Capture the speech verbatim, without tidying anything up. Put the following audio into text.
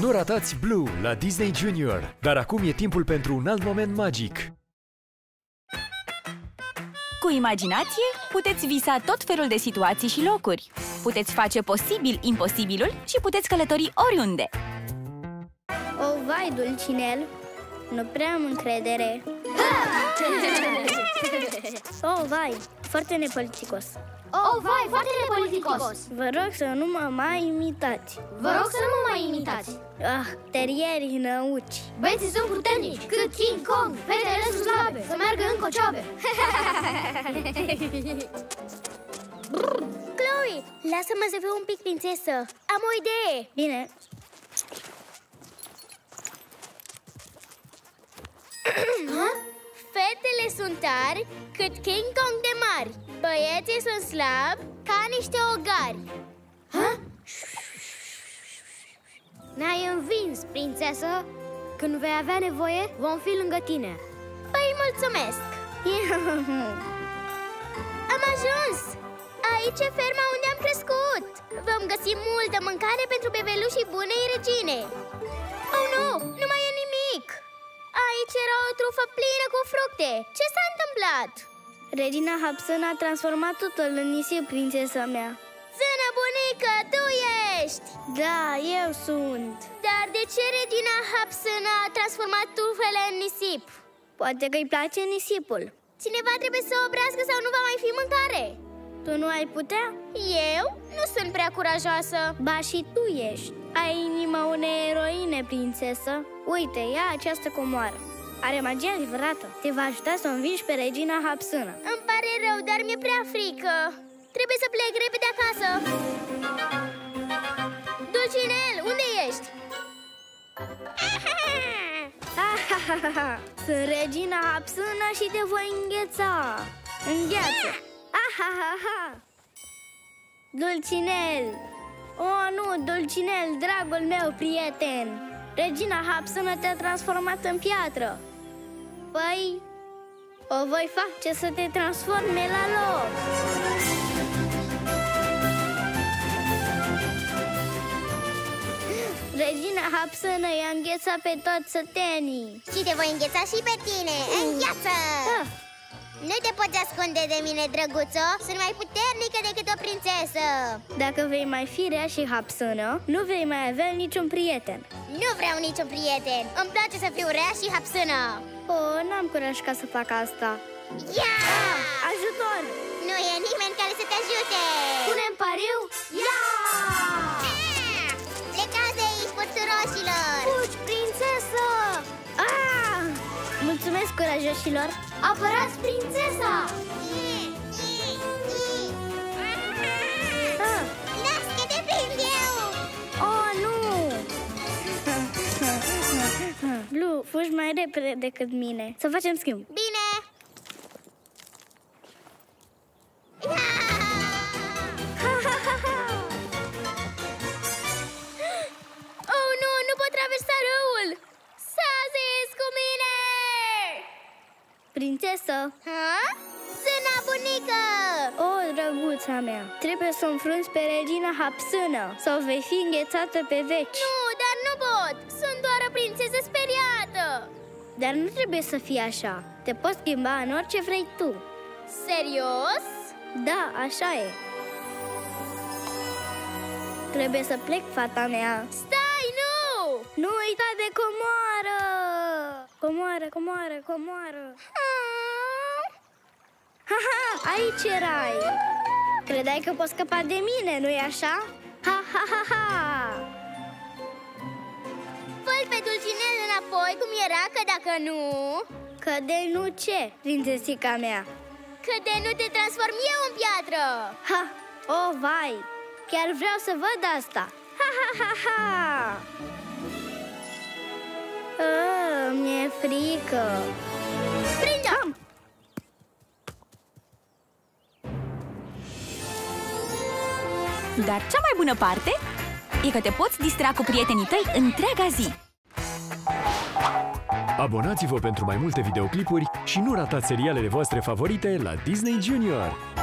Nu ratați Blue la Disney Junior, dar acum e timpul pentru un alt moment magic. Cu imaginație, puteți visa tot felul de situații și locuri. Puteți face posibil imposibilul și puteți călători oriunde. Oh, vai, Dulcinel! Nu prea am încredere. Oh, vai, foarte nepoliticos. Oh, vai, foarte nepoliticos. Vă rog să nu mă mai imitați. Vă rog să nu mă mai imitați. Ah, terierii năuci. Băieții sunt puternici, cât King Kong. Fetele sunt slabe, să meargă în cocioabe. Chloe, lasă-mă să fiu un pic prințesă. Am o idee. Bine. Fetele sunt tari, cât King Kong de mari. Băieții sunt slabi, ca niște ogari. Ne-ai învins, prințesă. Când vei avea nevoie, vom fi lângă tine. Păi, mulțumesc. Am ajuns! Aici e ferma unde am crescut. Vom găsi multă mâncare pentru bebelușii bunei regine. Oh, nu! Nu mai e nimic! Aici era o trufă plină cu fructe. Ce s-a întâmplat? Regina Hapsână a transformat totul în nisip, prințesa mea. Zână, bunică, tu ești! Da, eu sunt. Dar de ce Regina Hapsână a transformat trufele în nisip? Poate că îi place nisipul. Cineva trebuie să oprească sau nu va mai fi mâncare. Tu nu ai putea? Eu? Nu sunt prea curajoasă. Ba și tu ești. Ai inima unei eroine, prințesă. Uite, ia această comoară. Are magie adevărată. Te va ajuta să o învingi pe Regina Hapsână. Îmi pare rău, dar mi-e prea frică. Trebuie să plec repede acasă. Dulcinel, unde ești? Sunt Regina Hapsână și te voi îngheța. Îngheață. Dulcinel. Oh, nu, Dulcinel, dragul meu prieten. Regina Hapsână te-a transformat în piatră. Păi, o voi face să te transforme la loc. Regina Hapsână i-a înghețat pe toți sătenii. Și te voi îngheța și pe tine, îngheață! Ah. Nu te poți ascunde de mine, drăguțo. Sunt mai puternică decât o prințesă. Dacă vei mai fi rea și Hapsână, nu vei mai avea niciun prieten. Nu vreau niciun prieten. Îmi place să fiu rea și Hapsână. Oh, n-am curaj ca să fac asta. Ia! Ah, ajutor! Nu e nimeni care să te ajute. Punem pariu? Ia! Ah, plecați de aici, purțuroșilor! Fugi, prințesă! Ah! Mulțumesc, curajoșilor! Apărați prințesa! Ah. Las că te prind eu! Oh, nu! Blue, fugi mai repede decât mine. Să facem schimb. Bine! Oh, nu! Nu pot traversa râul! S-a zis cu mine! Prințesă! Ha? Zâna, bunică! O, drăguța mea, trebuie să înfrunți pe Regina Hapsână sau vei fi înghețată pe veci. Nu, dar nu pot! Sunt doar o prințesă speriată! Dar nu trebuie să fii așa. Te poți schimba în orice vrei tu. Serios? Da, așa e. Trebuie să plec, fata mea. Stai, nu! Nu uita de comoară! Comoară, comoară, comoară! Ha-ha, aici erai! Credeai că poți scăpa de mine, nu-i așa? Ha-ha-ha-ha! Fă-l pe Dulcinel înapoi cum era, că dacă nu... Că de nu ce, prințesica mea? Că de nu te transform eu în piatră! Ha! Oh, vai! Chiar vreau să văd asta! Ha-ha-ha-ha! Oh, mi-e frică. Prinde-o! Dar cea mai bună parte e că te poți distra cu prietenii tăi întreaga zi. Abonați-vă pentru mai multe videoclipuri și nu ratați serialele voastre favorite la Disney Junior.